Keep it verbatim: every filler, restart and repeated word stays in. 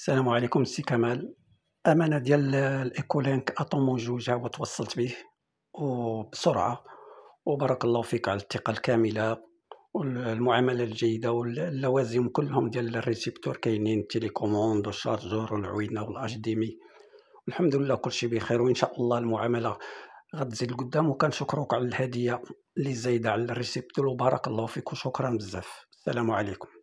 السلام عليكم سي كمال. امانه ديال الايكولينك اطومو جوج هو توصلت به وبسرعه، وبارك الله فيك على الثقه الكامله والمعامله الجيده واللوازم كلهم ديال الريسيبتور كاينين، التليكوموند والشارجور والعوينه والاش دي مي، الحمد لله كلشي بخير وان شاء الله المعامله غتزيد لقدام. وكنشكروك على الهديه اللي زايده على الريسيبتور وبارك الله فيك وشكرا بزاف. السلام عليكم.